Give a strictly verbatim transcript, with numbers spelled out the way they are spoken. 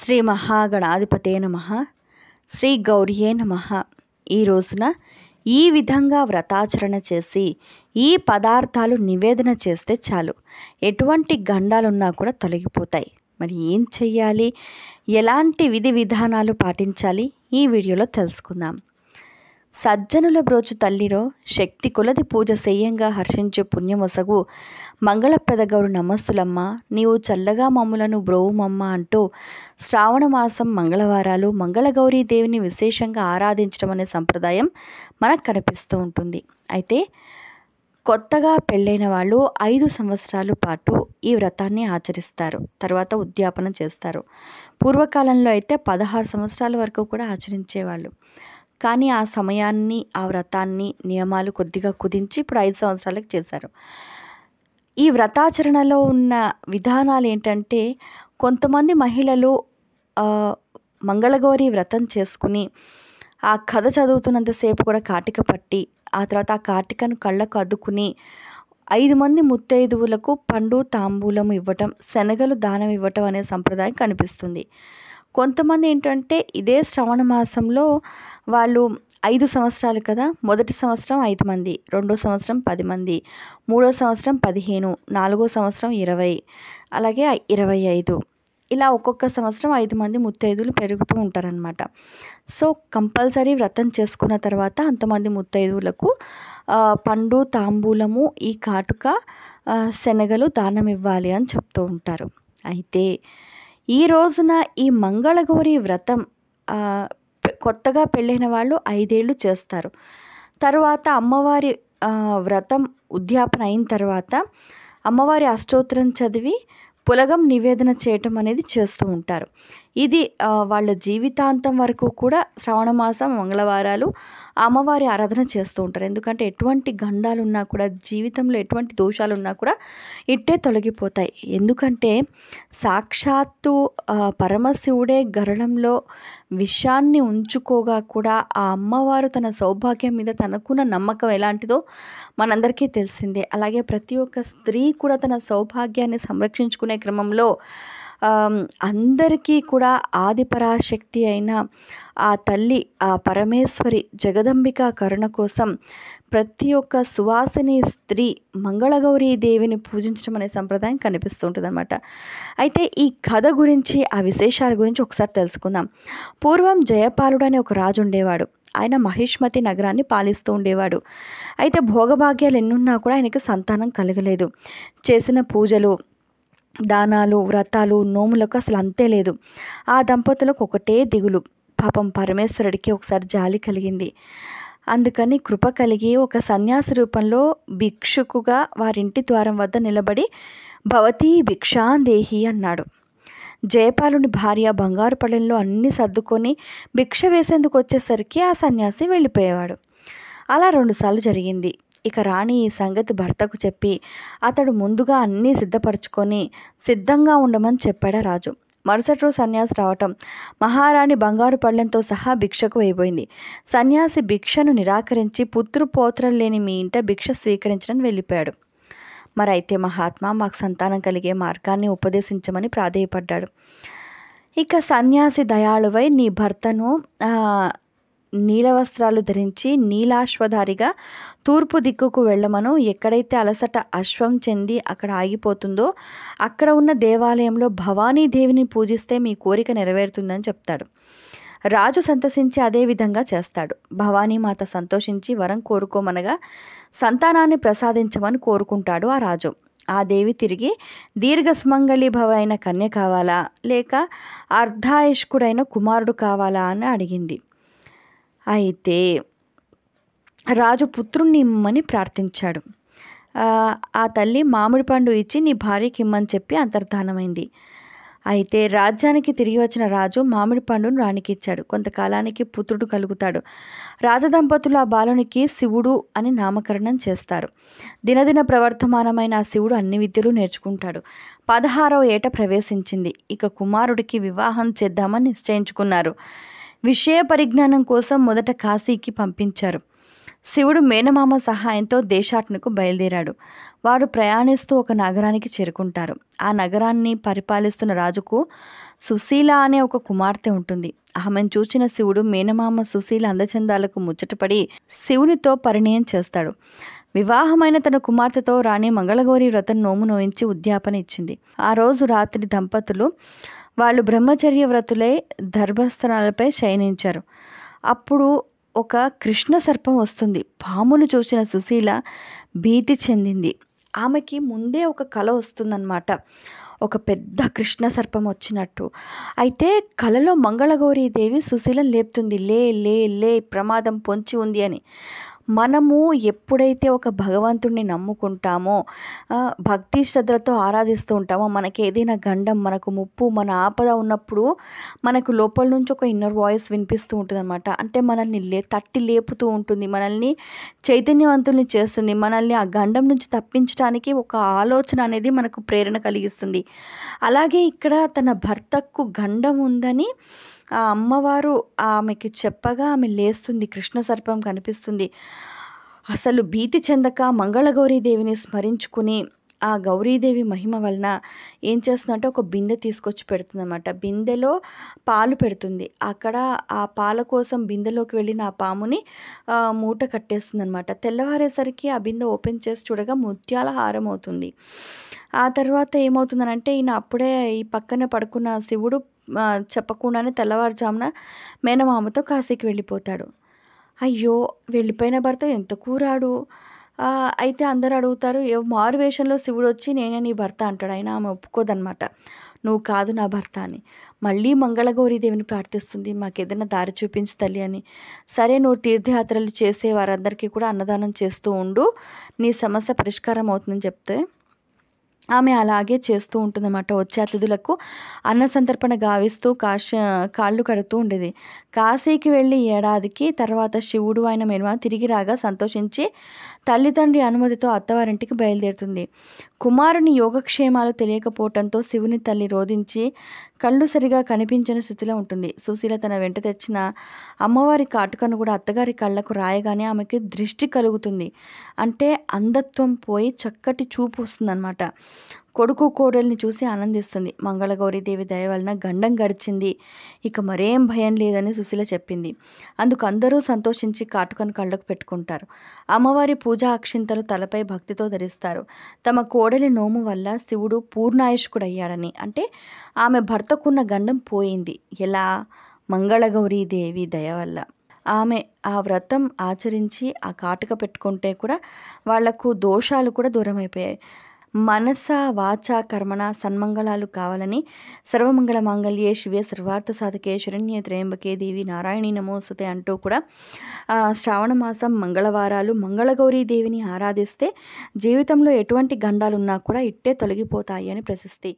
శ్రీ మహాగణాధిపతే నమః శ్రీ గౌరియే నమః। ఈ రోజున ఈ విధంగా వ్రతాచరణ చేసి ఈ పదార్థాలు నివేదన చేస్తే చాలు, ఎటువంటి గండాలు ఉన్నా కూడా తొలగిపోతాయి। మరి ఏం చేయాలి, ఎలాంటి విధి విధానాలు పాటించాలి, ఈ వీడియోలో తెలుసుకుందాం। సజ్జనుల బ్రోచు తల్లిరో శక్తి కొలది పూజ సేయంగా హర్షించు పుణ్యమొసగు మంగళప్రద గౌరు నమస్తులమ్మ, నీవు చల్లగా మమ్ములను బ్రోవుమమ్మ అంటూ శ్రావణ మాసం మంగళవారాలు మంగళగౌరీ దేవిని విశేషంగా ఆరాధించడం అనే సంప్రదాయం మనకు కనిపిస్తూ ఉంటుంది। అయితే కొత్తగా పెళ్ళైన వాళ్ళు ఐదు సంవత్సరాల పాటు ఈ వ్రతాన్ని ఆచరిస్తారు, తర్వాత ఉద్యాపన చేస్తారు। పూర్వకాలంలో అయితే పదహారు సంవత్సరాల వరకు కూడా ఆచరించేవాళ్ళు, కానీ ఆ సమయాన్ని ఆ వ్రతాన్ని నియమాలు కొద్దిగా కుదించి ఇప్పుడు ఐదు సంవత్సరాలకు చేశారు। ఈ వ్రతాచరణలో ఉన్న విధానాలు ఏంటంటే, కొంతమంది మహిళలు మంగళగౌరి వ్రతం చేసుకుని ఆ కథ చదువుతున్నంతసేపు కూడా కాటిక పట్టి ఆ తర్వాత ఆ కాటికను కళ్ళకు అద్దుకుని ఐదు మంది ముత్తైదువులకు పండు తాంబూలం ఇవ్వటం, శనగలు దానం ఇవ్వటం అనే సంప్రదాయం కనిపిస్తుంది। కొంతమంది ఏంటంటే ఇదే శ్రవణ మాసంలో వాళ్ళు ఐదు సంవత్సరాలు కదా, మొదటి సంవత్సరం ఐదు మంది, రెండో సంవత్సరం పది మంది, మూడో సంవత్సరం పదిహేను, నాలుగో సంవత్సరం ఇరవై, అలాగే ఇరవై ఐదు, ఇలా ఒక్కొక్క సంవత్సరం ఐదు మంది ముత్తైదువులు పెరుగుతూ ఉంటారనమాట। సో కంపల్సరీ వ్రతం చేసుకున్న తర్వాత అంతమంది ముత్తైదువులకు పండు తాంబూలము ఈ కాటుక శనగలు దానం ఇవ్వాలి అని చెప్తూ ఉంటారు। అయితే ఈ రోజున ఈ మంగళగౌరి వ్రతం కొత్తగా పెళ్ళైన వాళ్ళు ఐదేళ్ళు చేస్తారు, తర్వాత అమ్మవారి వ్రతం ఉద్యాపన అయిన తర్వాత అమ్మవారి అష్టోత్తరం చదివి పులగం నివేదన చేయటం అనేది చేస్తూ ఉంటారు। ఇది వాళ్ళ జీవితాంతం వరకు కూడా శ్రావణ మాసం మంగళవారాలు అమ్మవారి ఆరాధన చేస్తూ ఉంటారు, ఎందుకంటే ఎటువంటి గండాలు ఉన్నా కూడా జీవితంలో ఎటువంటి దోషాలు ఉన్నా కూడా ఇట్టే తొలగిపోతాయి। ఎందుకంటే సాక్షాత్తు పరమశివుడే గరుడంలో విషాన్ని ఉంచుకోగా కూడా ఆ అమ్మవారు తన సౌభాగ్యం మీద తనకున్న నమ్మకం ఎలాంటిదో మనందరికీ తెలిసిందే। అలాగే ప్రతి ఒక్క స్త్రీ కూడా తన సౌభాగ్యాన్ని సంరక్షించుకునే క్రమంలో అందరికీ కూడా ఆదిపరాశక్తి అయిన ఆ తల్లి ఆ పరమేశ్వరి జగదంబిక కరుణ కోసం ప్రతి ఒక్క సువాసిని స్త్రీ మంగళగౌరీ దేవిని పూజించడం అనే సంప్రదాయం కనిపిస్తూ ఉంటుంది అనమాట। అయితే ఈ కథ గురించి ఆ విశేషాల గురించి ఒకసారి తెలుసుకుందాం। పూర్వం జయపాలుడు అనే ఒక రాజు ఉండేవాడు, ఆయన మహిష్మతి నగరాన్ని పాలిస్తూ ఉండేవాడు। అయితే భోగభాగ్యాలు ఎన్నున్నా కూడా ఆయనకి సంతానం కలగలేదు, చేసిన పూజలు దానాలు వ్రతాలు నోములకు అసలు అంతే లేదు। ఆ దంపతులకు ఒకటే దిగులు, పాపం పరమేశ్వరుడికి ఒకసారి జాలి కలిగింది, అందుకని కృప కలిగి ఒక సన్యాసి రూపంలో భిక్షుకుగా వారింటి ద్వారం వద్ద నిలబడి భవతి భిక్షాందేహి అన్నాడు। జయపాలుని భార్య బంగారు పళ్ళెంలో అన్నీ సర్దుకొని భిక్ష వేసేందుకు వచ్చేసరికి ఆ సన్యాసి వెళ్ళిపోయేవాడు। అలా రెండుసార్లు జరిగింది। ఇక రాణి ఈ సంగతి భర్తకు చెప్పి అతడు ముందుగా అన్నీ సిద్ధపరచుకొని సిద్ధంగా ఉండమని చెప్పాడు రాజు। మరుసటి రోజు సన్యాసి రావటం మహారాణి బంగారు పళ్ళెంతో సహా భిక్షకు వేయబోయింది। సన్యాసి భిక్షను నిరాకరించి పుత్రుపోత్రలు లేని మీ ఇంట భిక్ష స్వీకరించడానికి వెళ్ళిపోయాడు। మరైతే మహాత్మా, మాకు సంతానం కలిగే మార్గాన్ని ఉపదేశించమని ప్రాధేయపడ్డాడు। ఇక సన్యాసి దయాళువై నీ భర్తను నీలవస్త్రాలు ధరించి నీలాశ్వధారిగా తూర్పు దిక్కుకు వెళ్ళమను, ఎక్కడైతే అలసట అశ్వం చెంది అక్కడ ఆగిపోతుందో అక్కడ ఉన్న దేవాలయంలో భవానీదేవిని పూజిస్తే మీ కోరిక నెరవేరుతుందని చెప్తాడు। రాజు సంతసించి అదేవిధంగా చేస్తాడు। భవానీమాత సంతోషించి వరం కోరుకోమనగా సంతానాన్ని ప్రసాదించమని కోరుకుంటాడు ఆ రాజు। ఆ దేవి తిరిగి దీర్ఘసుమంగళి భవ అయిన కన్య కావాలా లేక అర్ధాయుష్కుడైన కుమారుడు కావాలా అని అడిగింది। అయితే రాజు పుత్రుణ్ణి ఇమ్మని ప్రార్థించాడు। ఆ తల్లి మామిడి పండు ఇచ్చి నీ భార్యకి ఇమ్మని చెప్పి అంతర్ధానమైంది। అయితే రాజ్యానికి తిరిగి వచ్చిన రాజు మామిడి పండును రాణికి ఇచ్చాడు। కొంతకాలానికి పుత్రుడు కలుగుతాడు। రాజదంపతులు ఆ బాలునికి శివుడు అని నామకరణం చేస్తారు। దినదిన ప్రవర్తమానమైన ఆ శివుడు అన్ని విద్యలు నేర్చుకుంటాడు। పదహారవ ఏట ప్రవేశించింది। ఇక కుమారుడికి వివాహం చేద్దామని నిశ్చయించుకున్నారు। విషయ పరిజ్ఞానం కోసం మొదట కాశీకి పంపించారు। శివుడు మేనమామ సహాయంతో దేశాటనకు బయలుదేరాడు. వారు ప్రయాణిస్తూ ఒక నగరానికి చేరుకుంటారు. ఆ నగరాన్ని పరిపాలిస్తున్న రాజుకు సుశీల అనే ఒక కుమార్తె ఉంటుంది. ఆమెను చూచిన శివుడు మేనమామ సుశీల అందచందాలకు ముచ్చటపడి శివునితో పరిణయం చేస్తాడు. వివాహమైన తన కుమార్తెతో రాణి మంగళగౌరి వ్రతం నోము నోయించి ఉద్యాపన ఇచ్చింది. ఆ రోజు రాత్రి దంపతులు వాళ్ళు బ్రహ్మచర్య వ్రతులై దర్భాసనాలపై శయనించారు. అప్పుడు ఒక కృష్ణ సర్పం వస్తుంది. పామును చూసిన సుశీల భీతి చెందింది. ఆమెకి ముందే ఒక కళ వస్తుందన్నమాట, ఒక పెద్ద కృష్ణ సర్పం వచ్చినట్టు. అయితే కళలో మంగళగౌరీ దేవి సుశీలను లేపుతుంది, లే లే లే ప్రమాదం పొంచి ఉంది అని. మనము ఎప్పుడైతే ఒక భగవంతుడిని నమ్ముకుంటామో, భక్తి శ్రద్ధలతో ఆరాధిస్తూ ఉంటామో, మనకి ఏదైనా గండం, మనకు ముప్పు, మన ఆపద ఉన్నప్పుడు మనకు లోపల నుంచి ఒక ఇన్నర్ వాయిస్ వినిపిస్తూ ఉంటుందన్నమాట. అంటే మనల్ని లే తట్టి లేపుతూ ఉంటుంది, మనల్ని చైతన్యవంతుల్ని చేస్తుంది, మనల్ని ఆ గండం నుంచి తప్పించడానికి ఒక ఆలోచన అనేది మనకు ప్రేరణ కలిగిస్తుంది. అలాగే ఇక్కడ తన భర్తకు గండం ఉందని ఆ అమ్మవారు ఆమెకి చెప్పగా ఆమె లేస్తుంది. కృష్ణ సర్పం కనిపిస్తుంది. అసలు భీతి చెందక మంగళగౌరీదేవిని స్మరించుకుని ఆ గౌరీదేవి మహిమ వలన ఏం చేస్తుందంటే ఒక బిందె తీసుకొచ్చి పెడుతుందన్నమాట. బిందెలో పాలు పెడుతుంది. అక్కడ ఆ పాల కోసం బిందెలోకి వెళ్ళిన ఆ పాముని మూట కట్టేస్తుందన్నమాట. తెల్లవారేసరికి ఆ బిందె ఓపెన్ చేసి చూడగా ముత్యాల హారం అవుతుంది. ఆ తర్వాత ఏమవుతుందనంటే ఈయన అప్పుడే ఈ పక్కన పడుకున్న శివుడు చెప్పకుండానే తెల్లవారుజామున మేనమామతో కాశీకి వెళ్ళిపోతాడు. అయ్యో, వెళ్ళిపోయిన భర్త ఎంత కూరాడు. అయితే అందరూ అడుగుతారు, ఏ మారు వేషంలో శివుడు వచ్చి నేనే నీ భర్త అంటాడు. అయినా ఆమె ఒప్పుకోదనమాట, నువ్వు కాదు నా భర్త అని. మళ్ళీ మంగళగౌరీ దేవిని ప్రార్థిస్తుంది, మాకేదైనా దారి చూపించు తల్లి అని. సరే, నువ్వు తీర్థయాత్రలు చేసే వారందరికీ కూడా అన్నదానం చేస్తూ ఉండు, నీ సమస్య పరిష్కారం అవుతుందని చెప్తే ఆమె అలాగే చేస్తూ ఉంటుందన్నమాట. వచ్చే అతిథులకు అన్న సంతర్పణ గావిస్తూ కాశ కాళ్ళు కడుతూ ఉండేది. కాశీకి వెళ్ళి ఏడాదికి తర్వాత శివుడు ఆయన మేనమామ తిరిగి రాగా సంతోషించి తల్లిదండ్రి అనుమతితో అత్తవారింటికి బయలుదేరుతుంది. కుమారుని యోగక్షేమాలు తెలియకపోవటంతో శివుని తల్లి రోధించి కళ్ళు సరిగా కనిపించని స్థితిలో ఉంటుంది. సుశీల తన వెంట తెచ్చిన అమ్మవారి కాటుకను కూడా అత్తగారి కళ్ళకు రాయగానే ఆమెకి దృష్టి కలుగుతుంది. అంటే అంధత్వం పోయి చక్కటి చూపు వస్తుందన్నమాట. కొడుకు కోడల్ని చూసి ఆనందిస్తుంది. మంగళగౌరీదేవి దయ వలన గండం గడిచింది, ఇక మరేం భయం లేదని సుశీల చెప్పింది. అందుకు అందరూ సంతోషించి కాటుకను కళ్ళకు పెట్టుకుంటారు. అమ్మవారి పూజా అక్షింతలు తలపై భక్తితో ధరిస్తారు. తమ కోడలి నోము వల్ల శివుడు పూర్ణాయుష్కుడయ్యాడని, అంటే ఆమె భర్తకున్న గండం పోయింది. ఎలా? మంగళగౌరీదేవి దయ వల్ల. ఆమె ఆ వ్రతం ఆచరించి ఆ కాటుక పెట్టుకుంటే కూడా వాళ్లకు దోషాలు కూడా దూరమైపోయాయి. మనస వాచ కర్మణ సన్మంగళాలు కావాలని సర్వమంగళ మాంగళ్యే శివే సర్వార్థ సాధకే శరణ్యే త్రయంబకే దేవి నారాయణీ నమోస్తుతే అంటూ కూడా శ్రావణ మాసం మంగళవారాలు మంగళగౌరీ దేవిని ఆరాధిస్తే జీవితంలో ఎటువంటి గండాలున్నా కూడా ఇట్టే తొలగిపోతాయి అని ప్రశస్తి.